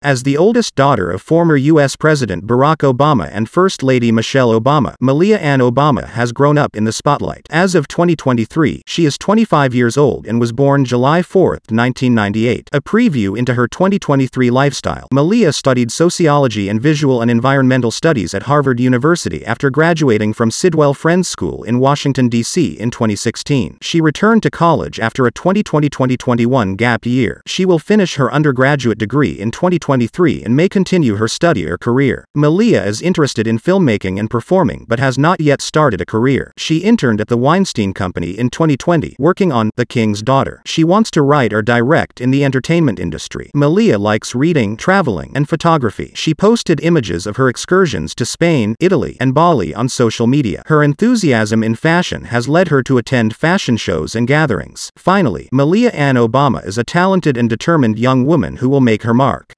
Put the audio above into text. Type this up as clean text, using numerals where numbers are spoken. As the oldest daughter of former U.S. President Barack Obama and First Lady Michelle Obama, Malia Ann Obama has grown up in the spotlight. As of 2023, she is 25 years old and was born July 4, 1998. A preview into her 2023 lifestyle. Malia studied sociology and visual and environmental studies at Harvard University after graduating from Sidwell Friends School in Washington, D.C. in 2016. She returned to college after a 2020-2021 gap year. She will finish her undergraduate degree in 2023 and may continue her study or career. Malia is interested in filmmaking and performing but has not yet started a career. She interned at the Weinstein Company in 2020, working on The King's Daughter. She wants to write or direct in the entertainment industry. Malia likes reading, traveling, and photography. She posted images of her excursions to Spain, Italy, and Bali on social media. Her enthusiasm in fashion has led her to attend fashion shows and gatherings. Finally, Malia Ann Obama is a talented and determined young woman who will make her mark.